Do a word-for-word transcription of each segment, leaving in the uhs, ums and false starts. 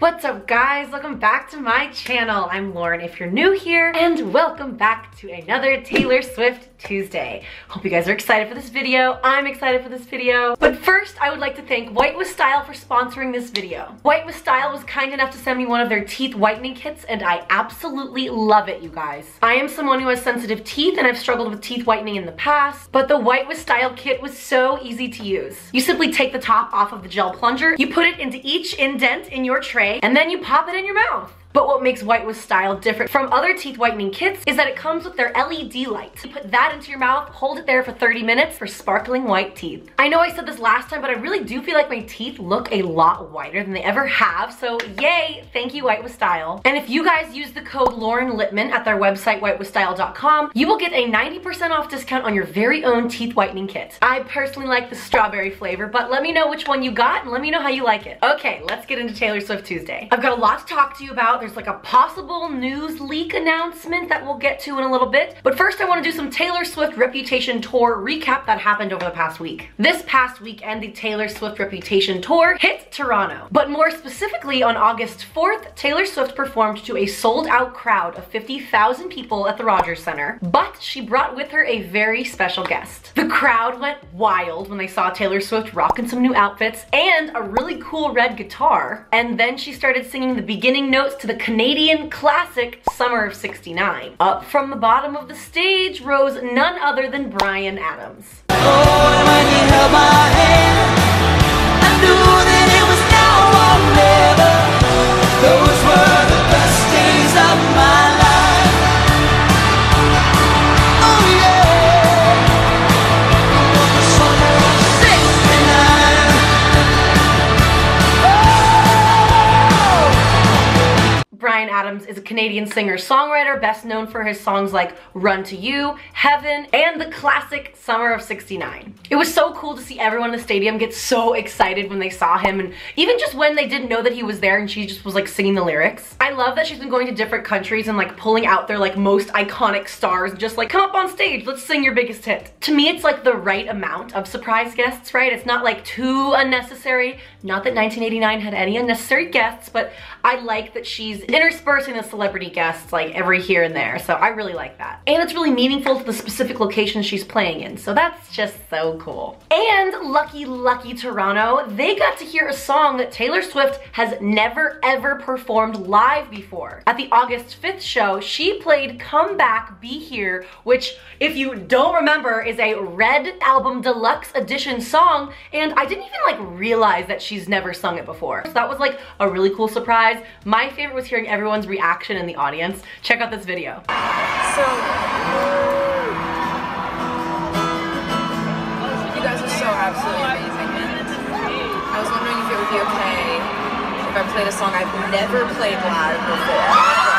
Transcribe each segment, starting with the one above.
What's up guys, welcome back to my channel. I'm Lauren if you're new here, and welcome back to another Taylor Swift Tuesday. Hope you guys are excited for this video. I'm excited for this video. But first, I would like to thank White with Style for sponsoring this video. White with Style was kind enough to send me one of their teeth whitening kits, and I absolutely love it, you guys. I am someone who has sensitive teeth, and I've struggled with teeth whitening in the past, but the White with Style kit was so easy to use. You simply take the top off of the gel plunger, you put it into each indent in your tray, and then you pop it in your mouth. But what makes White with Style different from other teeth whitening kits is that it comes with their L E D light. You put that into your mouth, hold it there for thirty minutes for sparkling white teeth. I know I said this last time, but I really do feel like my teeth look a lot whiter than they ever have, so yay, thank you White with Style. And if you guys use the code Lauren Lipman at their website white with style dot com, you will get a ninety percent off discount on your very own teeth whitening kit. I personally like the strawberry flavor, but let me know which one you got and let me know how you like it. Okay, let's get into Taylor Swift Tuesday. I've got a lot to talk to you about. There's like a possible news leak announcement that we'll get to in a little bit. But first I want to do some Taylor Swift Reputation Tour recap that happened over the past week. This past weekend, the Taylor Swift Reputation Tour hit Toronto. But more specifically, on August fourth, Taylor Swift performed to a sold-out crowd of fifty thousand people at the Rogers Center. But she brought with her a very special guest. The crowd went wild when they saw Taylor Swift rocking some new outfits and a really cool red guitar. And then she started singing the beginning notes to the Canadian classic Summer of sixty-nine. Up from the bottom of the stage rose none other than Bryan Adams. Oh, and when he held my hand, I knew that it was now or never. Those were the best days of my life. Oh yeah, the Summer of sixty-nine. Bryan Adams is a Canadian singer-songwriter best known for his songs like Run to You, Heaven, and the classic Summer of sixty-nine. It was so cool to see everyone in the stadium get so excited when they saw him, and even just when they didn't know that he was there and she just was like singing the lyrics. I love that she's been going to different countries and like pulling out their like most iconic stars, just like, come up on stage, let's sing your biggest hit. To me, it's like the right amount of surprise guests, right? It's not like too unnecessary. Not that nineteen eighty-nine had any unnecessary guests, but I like that she's interspersing the celebrity guests like every here and there, so I really like that. And it's really meaningful to the specific location she's playing in, so that's just so cool. And lucky, lucky Toronto, they got to hear a song that Taylor Swift has never ever performed live before. At the August fifth show, she played Come Back Be Here, which, if you don't remember, is a Red Album Deluxe Edition song, and I didn't even like realize that she's never sung it before. So that was like a really cool surprise. My favorite was hearing everyone's reaction in the audience. Check out this video. So, you guys are so absolutely amazing. I was wondering if it would be okay if I played a song I've never played live before.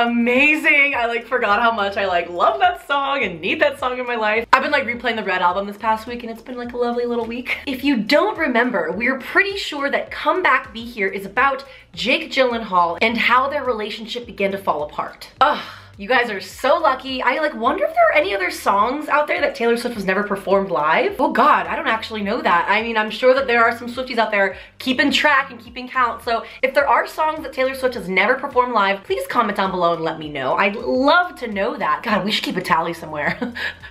Amazing! I like forgot how much I like love that song and need that song in my life. I've been like replaying the Red Album this past week, and it's been like a lovely little week. If you don't remember, we're pretty sure that Come Back Be Here is about Jake Gyllenhaal and how their relationship began to fall apart. Ugh. You guys are so lucky. I like wonder if there are any other songs out there that Taylor Swift was never performed live. Oh God, I don't actually know that. I mean, I'm sure that there are some Swifties out there keeping track and keeping count. So if there are songs that Taylor Swift has never performed live, please comment down below and let me know. I'd love to know that. God, we should keep a tally somewhere.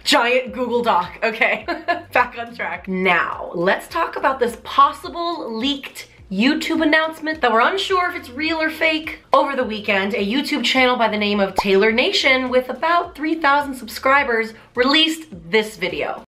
Giant Google Doc, okay. Back on track. Now, let's talk about this possible leaked YouTube announcement that we're unsure if it's real or fake. Over the weekend, a YouTube channel by the name of Taylor Nation with about three thousand subscribers released this video.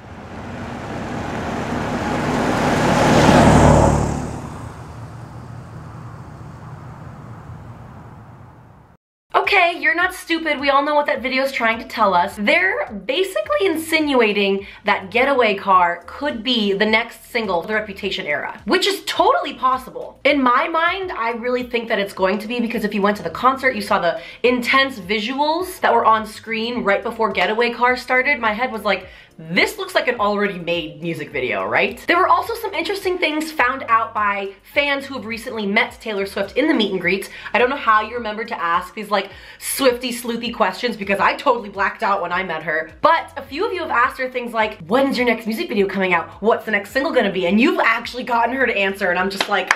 Okay, you're not stupid. We all know what that video is trying to tell us. They're basically insinuating that Getaway Car could be the next single of the Reputation era, which is totally possible. In my mind, I really think that it's going to be, because if you went to the concert, you saw the intense visuals that were on screen right before Getaway Car started. My head was like, this looks like an already made music video, right? There were also some interesting things found out by fans who have recently met Taylor Swift in the meet and greets. I don't know how you remember to ask these like Swifty sleuthy questions, because I totally blacked out when I met her. But a few of you have asked her things like, when's your next music video coming out? What's the next single gonna be? And you've actually gotten her to answer, and I'm just like,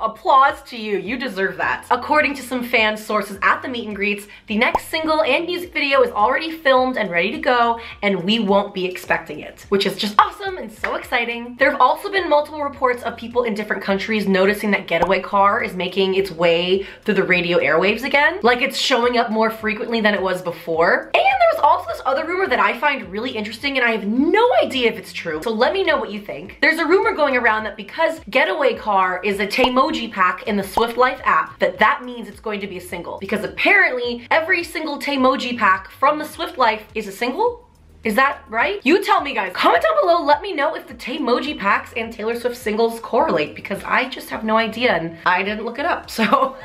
applause to you, you deserve that. According to some fan sources at the meet and greets, the next single and music video is already filmed and ready to go, and we won't be expecting it, which is just awesome and so exciting. There have also been multiple reports of people in different countries noticing that Getaway Car is making its way through the radio airwaves again, like it's showing up more frequently than it was before. And there's also this other rumor that I find really interesting, and I have no idea if it's true, so let me know what you think. There's a rumor going around that because Getaway Car is a Taymoji pack in the Swift Life app, that that means it's going to be a single, because apparently every single Taymoji pack from the Swift Life is a single? Is that right? You tell me, guys. Comment down below, let me know if the Taymoji packs and Taylor Swift singles correlate, because I just have no idea and I didn't look it up, so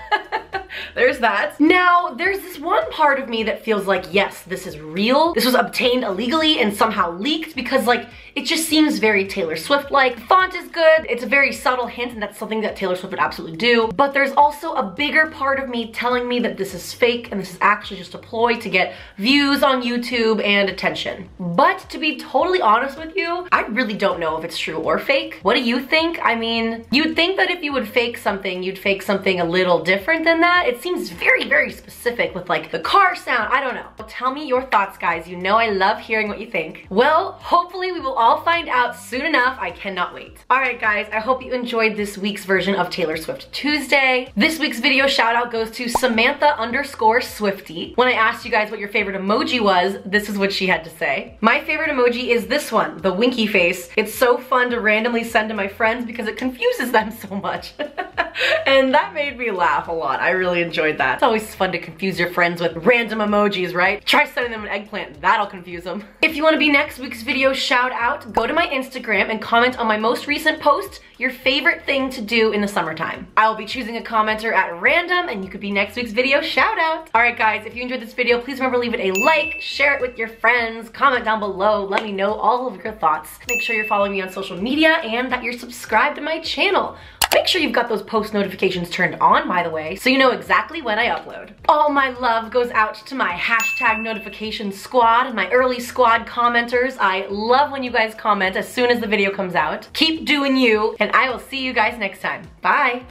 there's that. Now, there's this one part of me that feels like, yes, this is real. This was obtained illegally and somehow leaked, because like, it just seems very Taylor Swift-like. The font is good, it's a very subtle hint, and that's something that Taylor Swift would absolutely do. But there's also a bigger part of me telling me that this is fake and this is actually just a ploy to get views on YouTube and attention. But to be totally honest with you, I really don't know if it's true or fake. What do you think? I mean, you'd think that if you would fake something, you'd fake something a little different than that. It seems very, very specific with like the car sound. I don't know. Tell me your thoughts, guys. You know I love hearing what you think. Well, hopefully we will all find out soon enough. I cannot wait. All right, guys, I hope you enjoyed this week's version of Taylor Swift Tuesday. This week's video shout out goes to Samantha underscore Swifty. When I asked you guys what your favorite emoji was, this is what she had to say. My favorite emoji is this one, the winky face. It's so fun to randomly send to my friends because it confuses them so much. And that made me laugh a lot. I really enjoyed that. It's always fun to confuse your friends with random emojis, right? Try sending them an eggplant, that'll confuse them. If you want to be next week's video shout out, go to my Instagram and comment on my most recent post, your favorite thing to do in the summertime. I will be choosing a commenter at random, and you could be next week's video shout out. All right, guys, if you enjoyed this video, please remember to leave it a like, share it with your friends, comment down below, let me know all of your thoughts. Make sure you're following me on social media and that you're subscribed to my channel. Make sure you've got those post notifications turned on, by the way, so you know exactly when I upload. All my love goes out to my hashtag notification squad and my early squad commenters. I love when you guys comment as soon as the video comes out. Keep doing you, and I will see you guys next time. Bye.